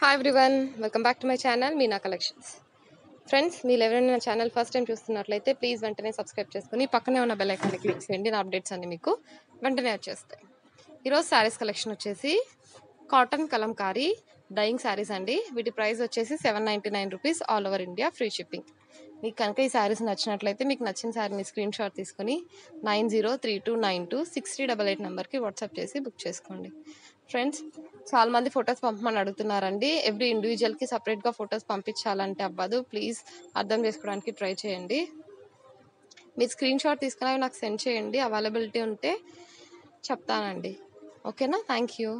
High everyone welcome back to my channel Meena collections friends मीरेवरैना ना channel first time चूस्तुन्नट्लयिते please वेंटने subscribe चेसुकोनी पक्कने उन्न बेल आइकन क्लिक चेयंडी ना अपडेट्स अन्नी मीकु वेंटने वच्चेस्तायि। ई रोज सारीस कलेक्शन वच्चेसी काटन कलमकारी डयिंग सारीस अंडी। वीटी प्राइस वच्चेसी 799 rupees all over India free shipping. मीकु गनुक ई सारीस नच्चिनट्लयिते मीकु नच्चिन सारीनी स्क्रीन शॉट तीसुकोनी 9032926388 नंबर की WhatsApp चेसी बुक चेसुकोंडी। फ्रेंड्स चाल मंदी फोटोस पंपमनि अडुगुतारंडी। एव्री इंडिविजुअल की सेपरेट गा फोटोस पंपिंचालंटे अव्वदु, प्लीज अर्थम चेसुकोवडानिकी ट्रై చేయండి। మీరు స్క్రీన్ షాట్ తీసుకుని నాకు సెండ్ చేయండి, అవైలబిలిటీ ఉంటే చెప్తానండి, ఓకేనా? థాంక్యూ।